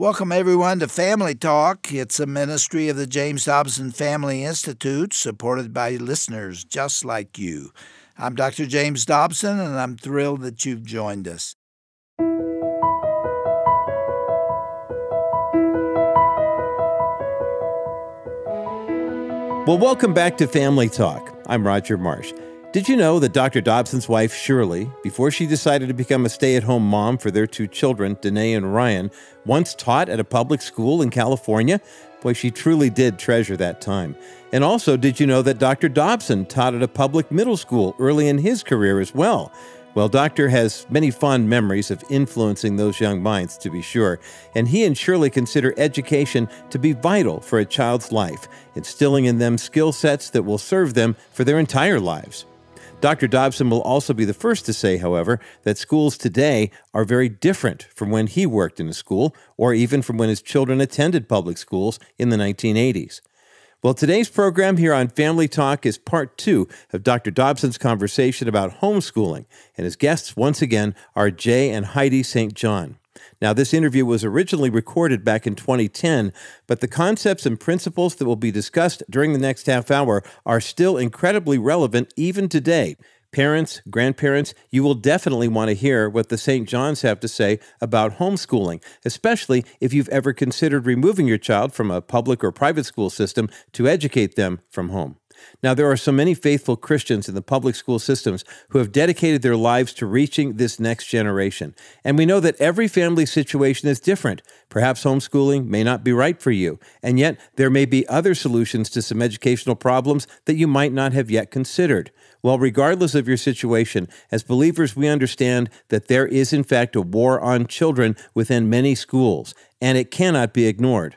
Welcome, everyone, to Family Talk. It's a ministry of the James Dobson Family Institute, supported by listeners just like you. I'm Dr. James Dobson, and I'm thrilled that you've joined us. Well, welcome back to Family Talk. I'm Roger Marsh. Did you know that Dr. Dobson's wife, Shirley, before she decided to become a stay-at-home mom for their two children, Danae and Ryan, once taught at a public school in California? Boy, she truly did treasure that time. And also, did you know that Dr. Dobson taught at a public middle school early in his career as well? Well, Doctor has many fond memories of influencing those young minds, to be sure, and he and Shirley consider education to be vital for a child's life, instilling in them skill sets that will serve them for their entire lives. Dr. Dobson will also be the first to say, however, that schools today are very different from when he worked in a school or even from when his children attended public schools in the 1980s. Well, today's program here on Family Talk is part two of Dr. Dobson's conversation about homeschooling, and his guests once again are Jay and Heidi St. John. Now, this interview was originally recorded back in 2010, but the concepts and principles that will be discussed during the next half hour are still incredibly relevant even today. Parents, grandparents, you will definitely want to hear what the St. Johns have to say about homeschooling, especially if you've ever considered removing your child from a public or private school system to educate them from home. Now, there are so many faithful Christians in the public school systems who have dedicated their lives to reaching this next generation. And we know that every family situation is different. Perhaps homeschooling may not be right for you, and yet there may be other solutions to some educational problems that you might not have yet considered. Well, regardless of your situation, as believers, we understand that there is, in fact, a war on children within many schools, and it cannot be ignored.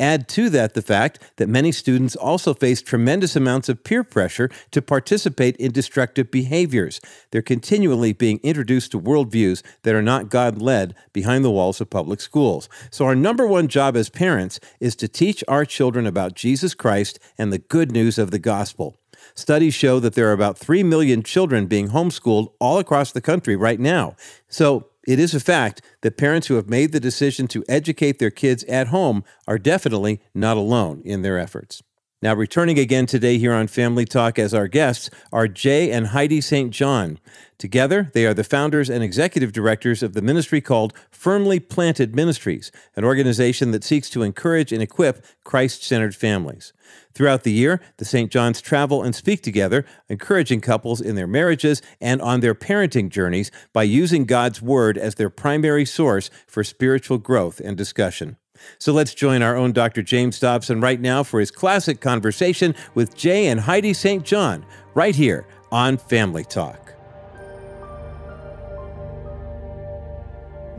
Add to that the fact that many students also face tremendous amounts of peer pressure to participate in destructive behaviors. They're continually being introduced to worldviews that are not God-led behind the walls of public schools. So our number one job as parents is to teach our children about Jesus Christ and the good news of the gospel. Studies show that there are about 3 million children being homeschooled all across the country right now. So it is a fact that parents who have made the decision to educate their kids at home are definitely not alone in their efforts. Now, returning again today here on Family Talk as our guests are Jay and Heidi St. John. Together, they are the founders and executive directors of the ministry called Firmly Planted Ministries, an organization that seeks to encourage and equip Christ-centered families. Throughout the year, the St. Johns travel and speak together, encouraging couples in their marriages and on their parenting journeys by using God's Word as their primary source for spiritual growth and discussion. So let's join our own Dr. James Dobson right now for his classic conversation with Jay and Heidi St. John, right here on Family Talk.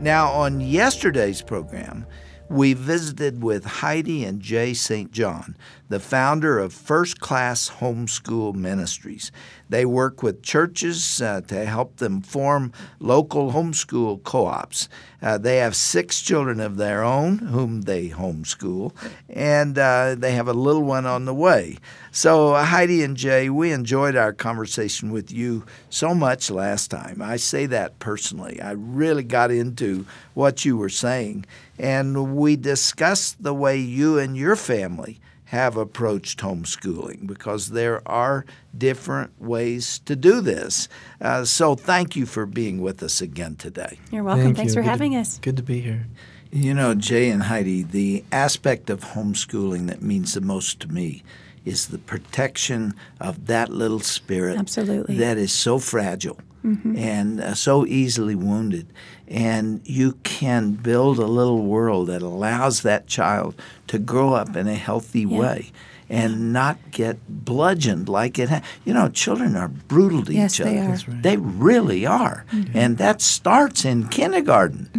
Now, on yesterday's program, we visited with Heidi and Jay St. John, the founder of First Class Homeschool Ministries. They work with churches to help them form local homeschool co-ops. They have 6 children of their own whom they homeschool, and they have a little one on the way. So Heidi and Jay, we enjoyed our conversation with you so much last time. I say that personally. I really got into what you were saying, and we discussed the way you and your family have approached homeschooling, because there are different ways to do this. So thank you for being with us again today. You're welcome. Thanks for having us. Good to be here. You know, Jay and Heidi, the aspect of homeschooling that means the most to me is the protection of that little spirit. Absolutely. That is so fragile. Mm-hmm. And so easily wounded. And you can build a little world that allows that child to grow up in a healthy way and not get bludgeoned like it has. You know, children are brutal to each other. They are. That's right. They really are. Mm-hmm. And that starts in kindergarten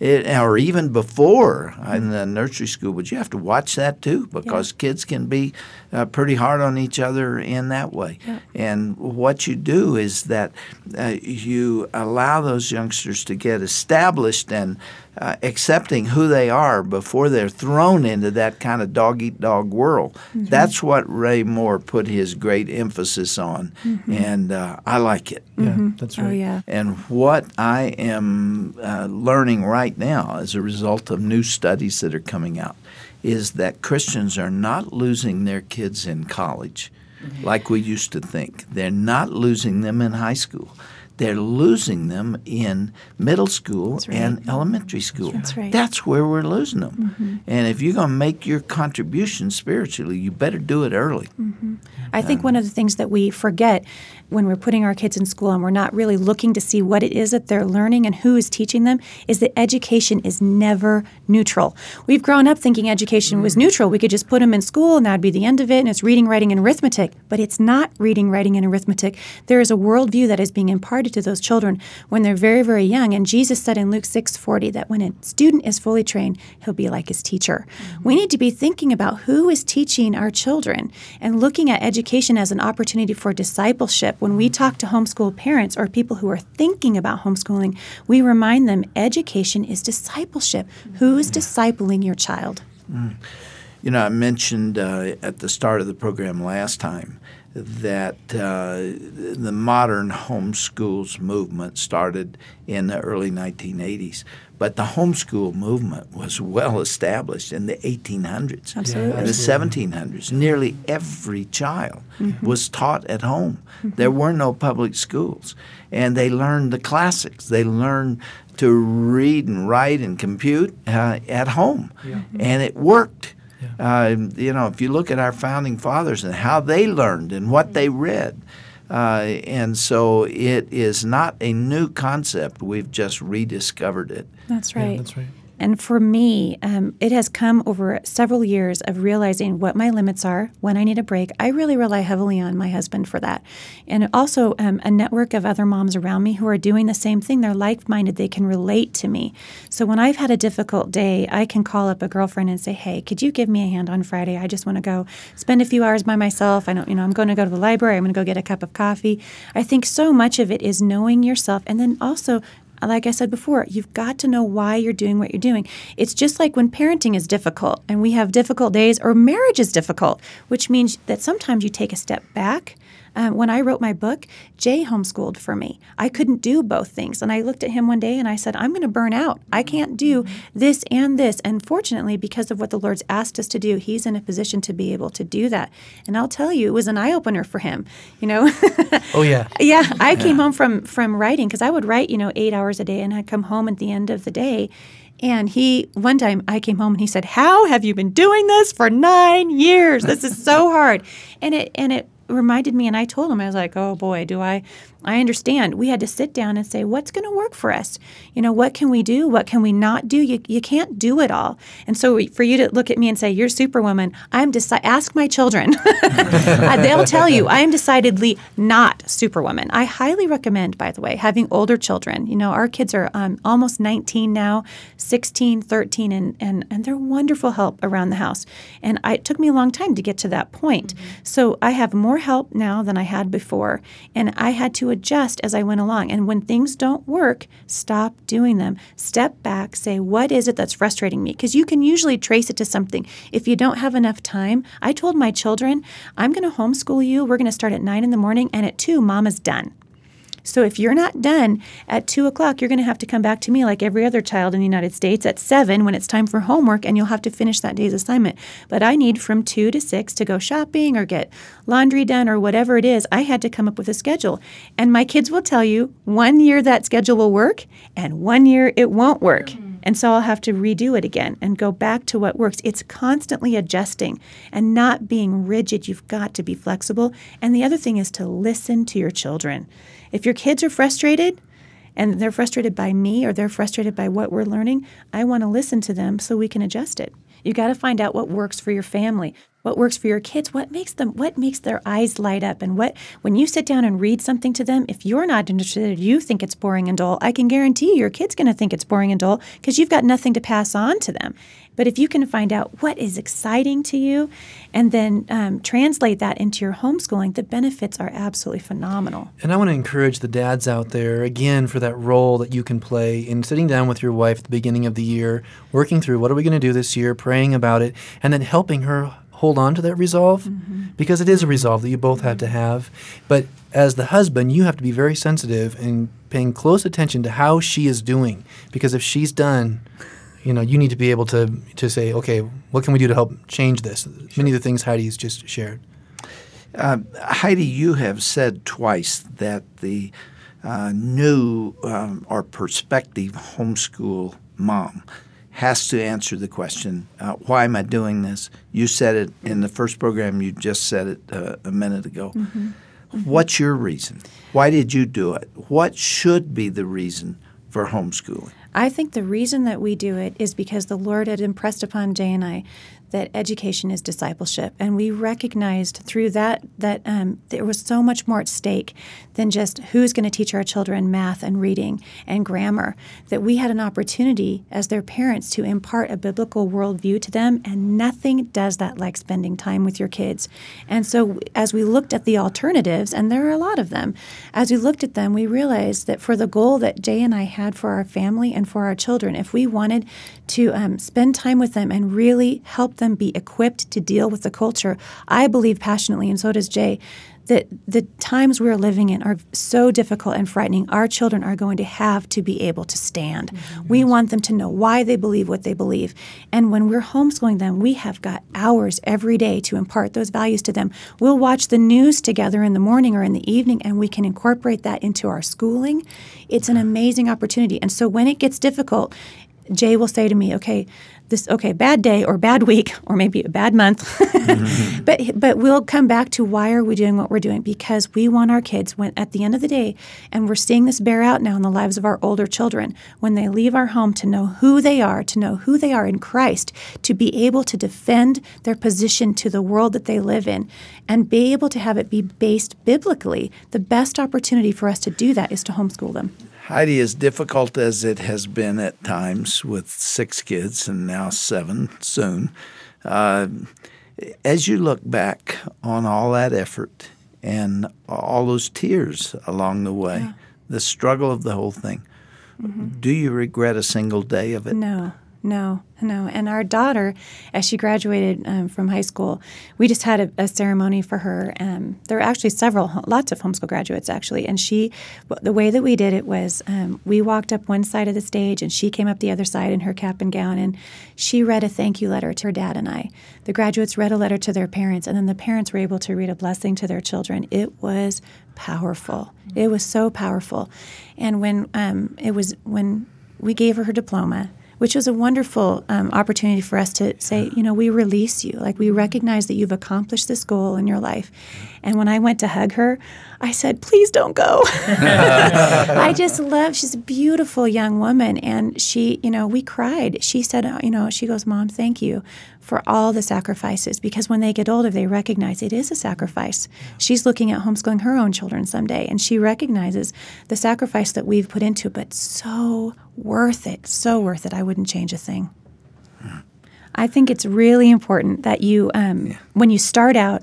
or even before in the nursery school. But you have to watch that, too, because kids can be pretty hard on each other in that way. Yeah. And what you do is that you allow those youngsters to get established and accepting who they are before they're thrown into that kind of dog-eat-dog world. Mm-hmm. That's what Ray Moore put his great emphasis on, and I like it. Yeah, that's right. Oh, yeah. And what I am learning right now as a result of new studies that are coming out is that Christians are not losing their kids in college like we used to think. They're not losing them in high school. They're losing them in middle school and elementary school. That's right. That's where we're losing them. And if you're going to make your contribution spiritually, you better do it early. I think one of the things that we forget when we're putting our kids in school and we're not really looking to see what it is that they're learning and who is teaching them is that education is never neutral. We've grown up thinking education was neutral. We could just put them in school and that would be the end of it, and it's reading, writing, and arithmetic. But it's not reading, writing, and arithmetic. There is a worldview that is being imparted to those children when they're very, very young. And Jesus said in Luke 6:40 that when a student is fully trained, he'll be like his teacher. We need to be thinking about who is teaching our children and looking at education as an opportunity for discipleship. When we talk to homeschool parents or people who are thinking about homeschooling, we remind them education is discipleship. Who's discipling your child? You know, I mentioned at the start of the program last time that the modern homeschools movement started in the early 1980s. But the homeschool movement was well established in the 1800s, in the 1700s. Nearly every child was taught at home. There were no public schools. And they learned the classics. They learned to read and write and compute at home. And it worked. You know, if you look at our founding fathers and how they learned and what they read, and so it is not a new concept. We've just rediscovered it. That's right. Yeah, that's right. And for me, it has come over several years of realizing what my limits are, when I need a break. I really rely heavily on my husband for that. And also a network of other moms around me who are doing the same thing. They're like-minded. They can relate to me. So when I've had a difficult day, I can call up a girlfriend and say, hey, could you give me a hand on Friday? I just want to go spend a few hours by myself. I don't, you know, I'm going to go to the library. I'm going to go get a cup of coffee. I think so much of it is knowing yourself, and then also, like I said before, you've got to know why you're doing what you're doing. It's just like when parenting is difficult and we have difficult days, or marriage is difficult, which means that sometimes you take a step back. When I wrote my book, Jay homeschooled for me. I couldn't do both things. And I looked at him one day and I said, I'm going to burn out. I can't do this and this. And fortunately, because of what the Lord's asked us to do, he's in a position to be able to do that. And I'll tell you, it was an eye-opener for him, you know. Oh, yeah. Yeah. I came home from writing, because I would write, you know, 8 hours a day, and I'd come home at the end of the day. And he, one time I came home and he said, how have you been doing this for 9 years? This is so hard. And it reminded me, and I told him, I was like, oh boy, do I understand. We had to sit down and say, what's going to work for us? You know, what can we do? What can we not do? You can't do it all. And so for you to look at me and say, you're Superwoman, ask my children. They'll tell you, I am decidedly not Superwoman. I highly recommend, by the way, having older children. You know, our kids are almost 19 now, 16, 13, and they're wonderful help around the house. And it took me a long time to get to that point. So I have more help now than I had before, and I had to adjust as I went along. And when things don't work, stop doing them. Step back, say, what is it that's frustrating me? Because you can usually trace it to something. If you don't have enough time, I told my children, I'm going to homeschool you. We're going to start at 9 in the morning, and at 2, Mama's done. So if you're not done at 2 o'clock, you're going to have to come back to me like every other child in the United States at 7 when it's time for homework, and you'll have to finish that day's assignment. But I need from 2 to 6 to go shopping or get laundry done or whatever it is. I had to come up with a schedule. And my kids will tell you, one year that schedule will work and one year it won't work. And so I'll have to redo it again and go back to what works. It's constantly adjusting and not being rigid. You've got to be flexible. And the other thing is to listen to your children. If your kids are frustrated, and they're frustrated by me or they're frustrated by what we're learning, I want to listen to them so we can adjust it. You got to find out what works for your family, what works for your kids, what makes their eyes light up, and what when you sit down and read something to them, if you're not interested, you think it's boring and dull. I can guarantee your kid's going to think it's boring and dull because you've got nothing to pass on to them. But if you can find out what is exciting to you and then translate that into your homeschooling, the benefits are absolutely phenomenal. And I want to encourage the dads out there, again, for that role that you can play in sitting down with your wife at the beginning of the year, working through what are we going to do this year, praying about it, and then helping her hold on to that resolve, because it is a resolve that you both have to have. But as the husband, you have to be very sensitive and paying close attention to how she is doing, because if she's done, you know, you need to be able to say, okay, what can we do to help change this? Sure. Many of the things Heidi's just shared. Heidi, you have said twice that the new or prospective homeschool mom has to answer the question, why am I doing this? You said it in the first program. You just said it a minute ago. What's your reason? Why did you do it? What should be the reason for homeschooling? I think the reason that we do it is because the Lord had impressed upon Jay and I that education is discipleship, and we recognized through that that there was so much more at stake than just who's going to teach our children math and reading and grammar, that we had an opportunity as their parents to impart a biblical worldview to them, and nothing does that like spending time with your kids. And so as we looked at the alternatives, and there are a lot of them, as we looked at them, we realized that for the goal that Jay and I had for our family and for our children, if we wanted to spend time with them and really help them be equipped to deal with the culture, I believe passionately, and so does Jay, that the times we're living in are so difficult and frightening. Our children are going to have to be able to stand. We want them to know why they believe what they believe. And when we're homeschooling them, we have got hours every day to impart those values to them. We'll watch the news together in the morning or in the evening, and we can incorporate that into our schooling. It's an amazing opportunity. And so when it gets difficult, Jay will say to me, okay, bad day or bad week or maybe a bad month, but we'll come back to why are we doing what we're doing, because we want our kids, when at the end of the day, and we're seeing this bear out now in the lives of our older children, when they leave our home, to know who they are, to know who they are in Christ, to be able to defend their position to the world that they live in, and be able to have it be based biblically. The best opportunity for us to do that is to homeschool them. Heidi, as difficult as it has been at times with 6 kids and now 7 soon, as you look back on all that effort and all those tears along the way, the struggle of the whole thing, do you regret a single day of it? No. No, no. And our daughter, as she graduated from high school, we just had a ceremony for her. There were actually lots of homeschool graduates, actually. And she, the way that we did it was we walked up one side of the stage and she came up the other side in her cap and gown, and she read a thank you letter to her dad and I. The graduates read a letter to their parents, and then the parents were able to read a blessing to their children. It was powerful. It was so powerful. And when we gave her her diploma, which was a wonderful opportunity for us to say, you know, we release you. Like, we recognize that you've accomplished this goal in your life. And when I went to hug her, I said, please don't go. I just love, she's a beautiful young woman. And she, you know, we cried. She said, you know, she goes, Mom, thank you for all the sacrifices, because when they get older, they recognize it is a sacrifice. She's looking at homeschooling her own children someday, and she recognizes the sacrifice that we've put into it, but so worth it, so worth it. I wouldn't change a thing. I think it's really important that you, when you start out,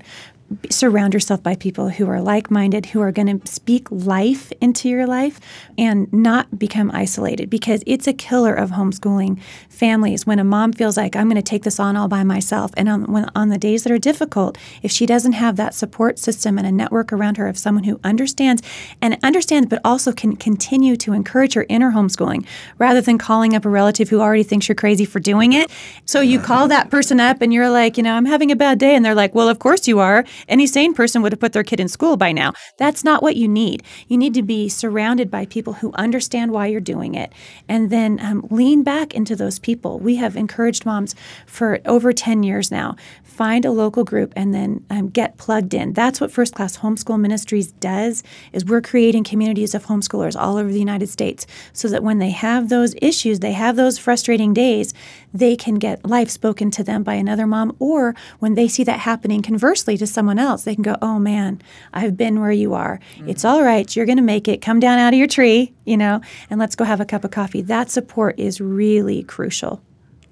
surround yourself by people who are like-minded, who are going to speak life into your life and not become isolated, because it's a killer of homeschooling families when a mom feels like, I'm going to take this on all by myself. And on the days that are difficult, if she doesn't have that support system and a network around her of someone who understands but also can continue to encourage her in her homeschooling, rather than calling up a relative who already thinks you're crazy for doing it. So you call that person up and you're like, you know, I'm having a bad day. And they're like, well, of course you are. Any sane person would have put their kid in school by now. That's not what you need. You need to be surrounded by people who understand why you're doing it, and then lean back into those people. We have encouraged moms for over 10 years now. Find a local group and then get plugged in. That's what First Class Homeschool Ministries does, is we're creating communities of homeschoolers all over the United States, so that when they have those issues, they have those frustrating days, they can get life spoken to them by another mom, or when they see that happening conversely to someone else, they can go, oh man, I've been where you are. It's all right. You're going to make it. Come down out of your tree, you know, and let's go have a cup of coffee. That support is really crucial.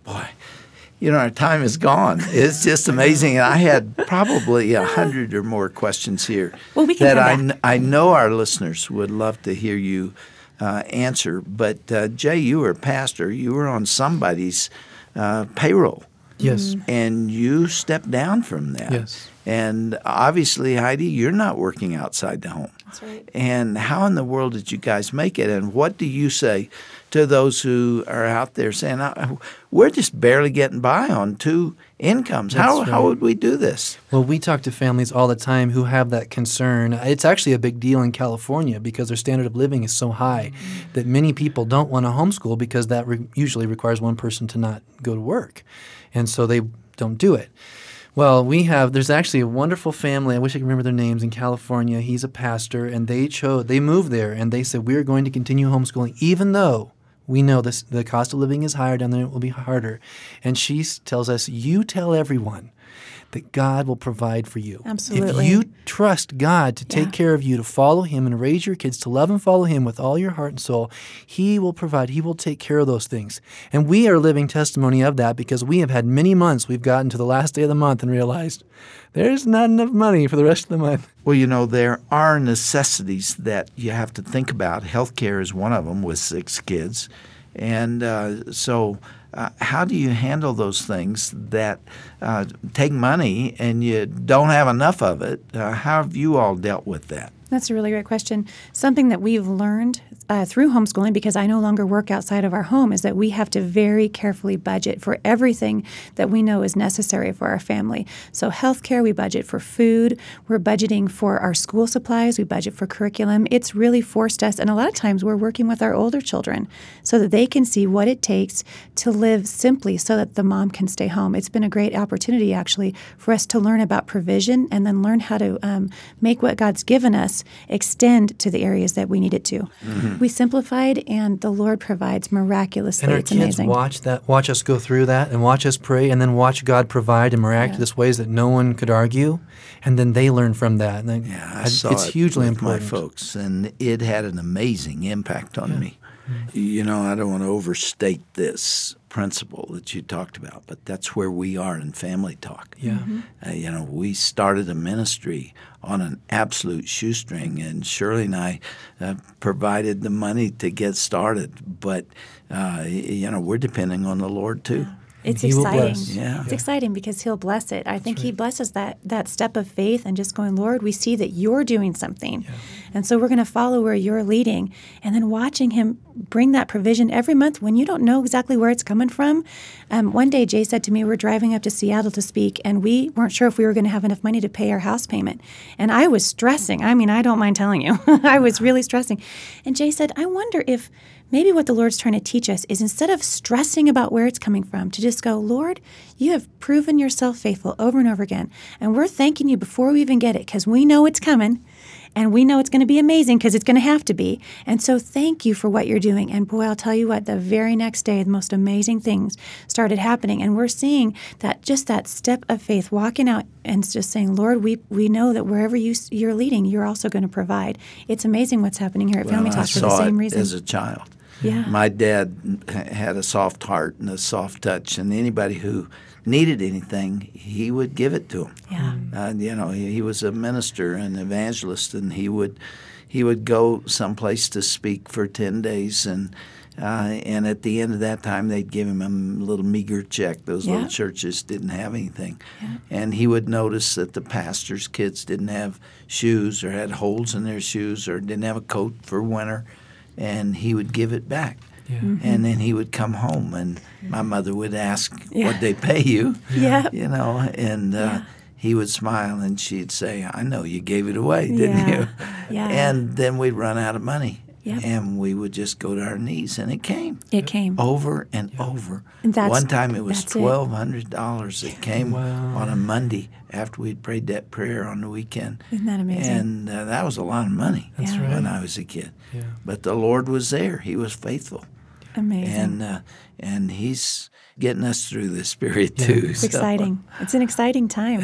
Boy, you know, our time is gone. It's just amazing. And I had probably 100 or more questions here I know our listeners would love to hear you answer. But Jay, you were a pastor. You were on somebody's payroll. Yes. And you stepped down from that. Yes. And obviously, Heidi, you're not working outside the home. That's right. And how in the world did you guys make it? And what do you say to those who are out there saying, we're just barely getting by on two incomes? How would we do this? Well, we talk to families all the time who have that concern. It's actually a big deal in California because their standard of living is so high that many people don't want to homeschool because that usually requires one person to not go to work. And so they don't do it. Well, there's actually a wonderful family, I wish I could remember their names, in California. He's a pastor, and they moved there, and they said, we're going to continue homeschooling, even though we know this, the cost of living is higher down there, it will be harder. And she tells us, you tell everyone that God will provide for you. Absolutely. If you trust God to take care of you, to follow Him and raise your kids to love and follow Him with all your heart and soul, He will provide. He will take care of those things. And we are living testimony of that because we have had many months. We've gotten to the last day of the month and realized there's not enough money for the rest of the month. Well, you know, there are necessities that you have to think about. Healthcare is one of them with 6 kids. And how do you handle those things that take money and you don't have enough of it? How have you all dealt with that? That's a really great question. Something that we've learned through homeschooling, because I no longer work outside of our home, is that we have to very carefully budget for everything that we know is necessary for our family. So healthcare, we budget for food, we're budgeting for our school supplies, we budget for curriculum. It's really forced us, and a lot of times we're working with our older children so that they can see what it takes to live simply so that the mom can stay home. It's been a great opportunity, actually, for us to learn about provision and then learn how to make what God's given us extend to the areas that we need it to. Mm-hmm. We simplified, and the Lord provides miraculously. And our kids watch us go through that, and watch us pray, and then watch God provide in miraculous ways that no one could argue, and then they learn from that. And then it's hugely important. My folks, and it had an amazing impact on me. Mm-hmm. You know, I don't want to overstate this principle that you talked about, but that's where we are in Family Talk. Yeah. Mm-hmm. You know, we started a ministry on an absolute shoestring, and Shirley and I provided the money to get started. But, you know, we're depending on the Lord, too. Yeah. It's exciting. Yeah. It's exciting because He'll bless it. I think He blesses that step of faith and just going, Lord, we see that You're doing something. Yeah. And so we're going to follow where You're leading. And then watching Him bring that provision every month when you don't know exactly where it's coming from. One day Jay said to me, we're driving up to Seattle to speak, and we weren't sure if we were going to have enough money to pay our house payment. And I was stressing. I mean, I don't mind telling you. I was really stressing. And Jay said, I wonder if maybe what the Lord's trying to teach us is instead of stressing about where it's coming from, to just go, Lord, You have proven Yourself faithful over and over again, and we're thanking You before we even get it because we know it's coming, and we know it's going to be amazing because it's going to have to be. And so thank You for what You're doing. And boy, I'll tell you what, the very next day, the most amazing things started happening. And we're seeing that just that step of faith walking out and just saying, Lord, we know that wherever You're leading, You're also going to provide. It's amazing what's happening here at Family Talk for the same reason. As a child. Yeah. My dad had a soft heart and a soft touch, and anybody who needed anything, he would give it to him. Yeah. You know, he was a minister and evangelist, and he would go someplace to speak for 10 days, and at the end of that time, they'd give him a little meager check. Those little churches didn't have anything. Yeah. And he would notice that the pastor's kids didn't have shoes or had holes in their shoes or didn't have a coat for winter. And he would give it back. Yeah. Mm-hmm. And then he would come home, and my mother would ask, "What'd they pay you?" Yeah. You know, and he would smile, and she'd say, "I know you gave it away, didn't you?" Yeah. And then we'd run out of money. Yep. And we would just go to our knees, and it came. It came. Over and over. And one time it was $1,200. It came on a Monday after we'd prayed that prayer on the weekend. Isn't that amazing? And that was a lot of money when I was a kid. Yeah. But the Lord was there. He was faithful. Amazing. And He's getting us through this period, too. It's exciting. It's an exciting time.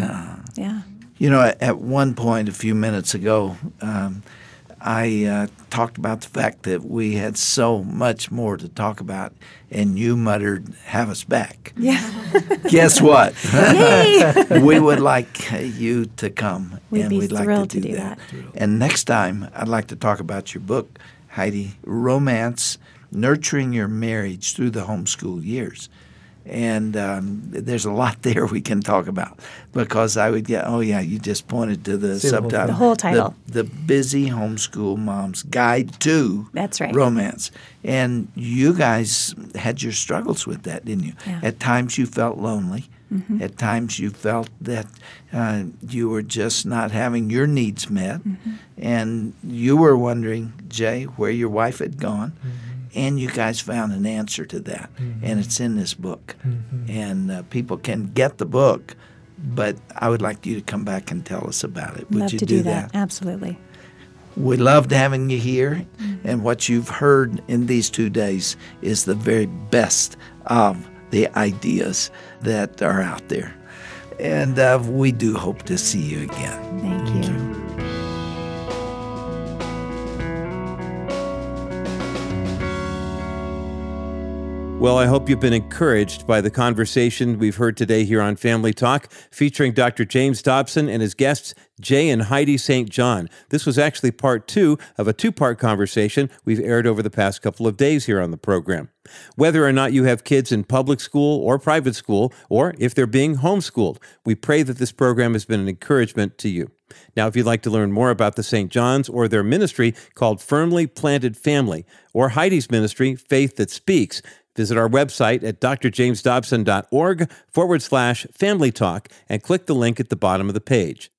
Yeah. You know, at one point a few minutes ago, I talked about the fact that we had so much more to talk about, and you muttered, "Have us back." Yeah. Guess what? We would like you to come, and we'd like to do that. And next time, I'd like to talk about your book, Heidi, Romance, Nurturing Your Marriage Through the Homeschool Years. And there's a lot there we can talk about, because I would get, oh, yeah, you just pointed to the subtitle. The whole title. The Busy Homeschool Mom's Guide to Romance. And you guys had your struggles with that, didn't you? Yeah. At times you felt lonely. Mm-hmm. At times you felt that you were just not having your needs met. Mm-hmm. And you were wondering, Jay, where your wife had gone. Mm-hmm. And you guys found an answer to that, mm-hmm. and it's in this book. Mm-hmm. And people can get the book, but I would like you to come back and tell us about it. Would love you to do that? Absolutely. We loved having you here, mm-hmm. and what you've heard in these 2 days is the very best of the ideas that are out there. And we do hope to see you again. Thank you. Well, I hope you've been encouraged by the conversation we've heard today here on Family Talk, featuring Dr. James Dobson and his guests, Jay and Heidi St. John. This was actually part 2 of a 2-part conversation we've aired over the past couple of days here on the program. Whether or not you have kids in public school or private school, or if they're being homeschooled, we pray that this program has been an encouragement to you. Now, if you'd like to learn more about the St. John's or their ministry called Firmly Planted Family, or Heidi's ministry, Faith That Speaks, visit our website at drjamesdobson.org/Family Talk and click the link at the bottom of the page.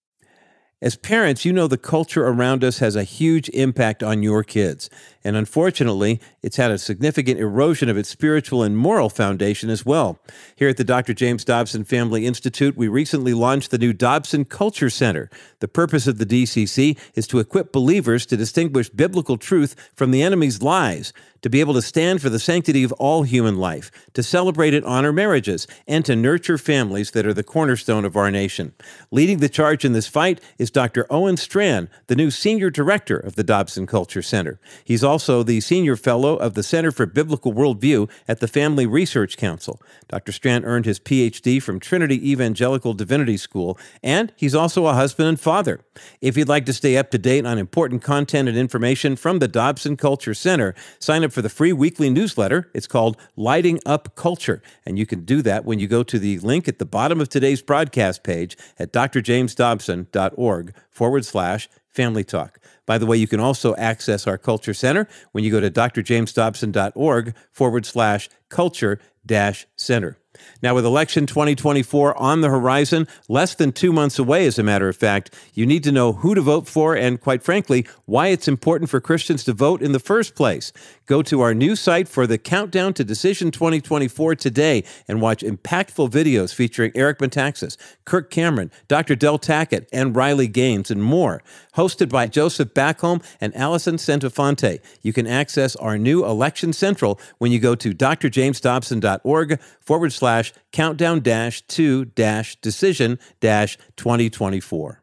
As parents, you know the culture around us has a huge impact on your kids. And unfortunately, it's had a significant erosion of its spiritual and moral foundation as well. Here at the Dr. James Dobson Family Institute, we recently launched the new Dobson Culture Center. The purpose of the DCC is to equip believers to distinguish biblical truth from the enemy's lies, to be able to stand for the sanctity of all human life, to celebrate and honor marriages, and to nurture families that are the cornerstone of our nation. Leading the charge in this fight is Dr. Owen Strand, the new Senior Director of the Dobson Culture Center. He's also the Senior Fellow of the Center for Biblical Worldview at the Family Research Council. Dr. Strand earned his Ph.D. from Trinity Evangelical Divinity School, and he's also a husband and father. If you'd like to stay up to date on important content and information from the Dobson Culture Center, sign up for the free weekly newsletter. It's called Lighting Up Culture, and you can do that when you go to the link at the bottom of today's broadcast page at drjamesdobson.org/Family Talk. By the way, you can also access our Culture Center when you go to drjamesdobson.org/culture-center. Now, with election 2024 on the horizon, less than 2 months away, as a matter of fact, you need to know who to vote for and, quite frankly, why it's important for Christians to vote in the first place. Go to our new site for the Countdown to Decision 2024 today and watch impactful videos featuring Eric Metaxas, Kirk Cameron, Dr. Del Tackett, and Riley Gaines, and more. Hosted by Joseph Backholm and Allison Santafonte, you can access our new Election Central when you go to drjamesdobson.org/countdown-to-decision-2024.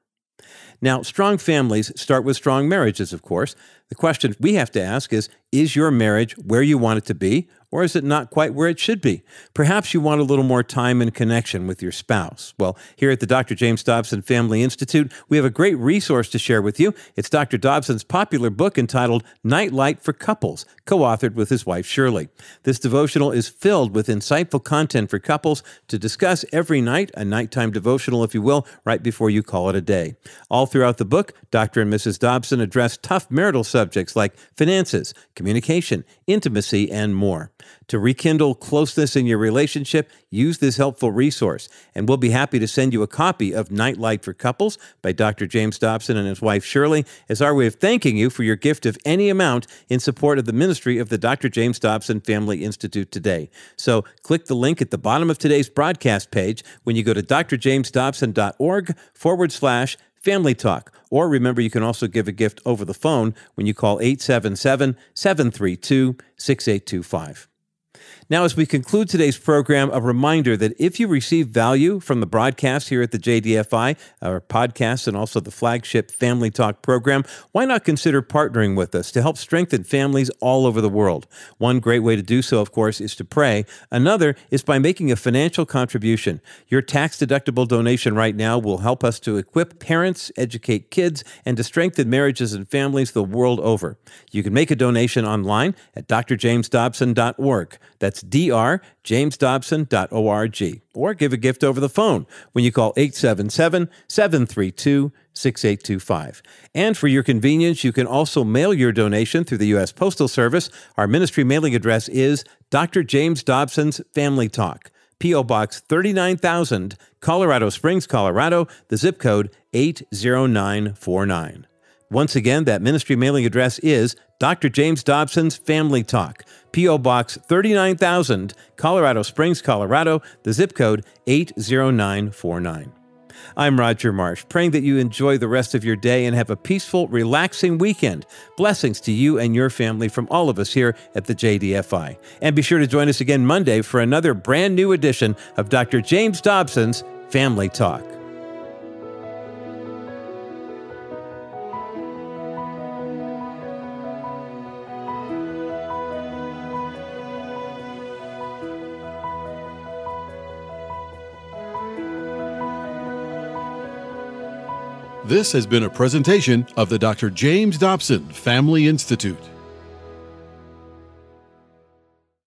Now, strong families start with strong marriages, of course. The question we have to ask is your marriage where you want it to be, or is it not quite where it should be? Perhaps you want a little more time and connection with your spouse. Well, here at the Dr. James Dobson Family Institute, we have a great resource to share with you. It's Dr. Dobson's popular book entitled Nightlight for Couples, co-authored with his wife, Shirley. This devotional is filled with insightful content for couples to discuss every night, a nighttime devotional, if you will, right before you call it a day. All throughout the book, Dr. and Mrs. Dobson address tough marital subjects like finances, communication, intimacy, and more. To rekindle closeness in your relationship, use this helpful resource, and we'll be happy to send you a copy of Nightlight for Couples by Dr. James Dobson and his wife Shirley as our way of thanking you for your gift of any amount in support of the ministry of the Dr. James Dobson Family Institute today. So click the link at the bottom of today's broadcast page when you go to drjamesdobson.org/Family Talk. Or remember, you can also give a gift over the phone when you call 877-732-6825. Now, as we conclude today's program, a reminder that if you receive value from the broadcast here at the JDFI, our podcast, and also the flagship Family Talk program, why not consider partnering with us to help strengthen families all over the world? One great way to do so, of course, is to pray. Another is by making a financial contribution. Your tax-deductible donation right now will help us to equip parents, educate kids, and to strengthen marriages and families the world over. You can make a donation online at drjamesdobson.org. That's drjamesdobson.org. Or give a gift over the phone when you call 877-732-6825. And for your convenience, you can also mail your donation through the U.S. Postal Service. Our ministry mailing address is Dr. James Dobson's Family Talk, P.O. Box 39,000, Colorado Springs, Colorado, the zip code 80949. Once again, that ministry mailing address is Dr. James Dobson's Family Talk, P.O. Box 39,000, Colorado Springs, Colorado, the zip code 80949. I'm Roger Marsh, praying that you enjoy the rest of your day and have a peaceful, relaxing weekend. Blessings to you and your family from all of us here at the JDFI. And be sure to join us again Monday for another brand new edition of Dr. James Dobson's Family Talk. This has been a presentation of the Dr. James Dobson Family Institute.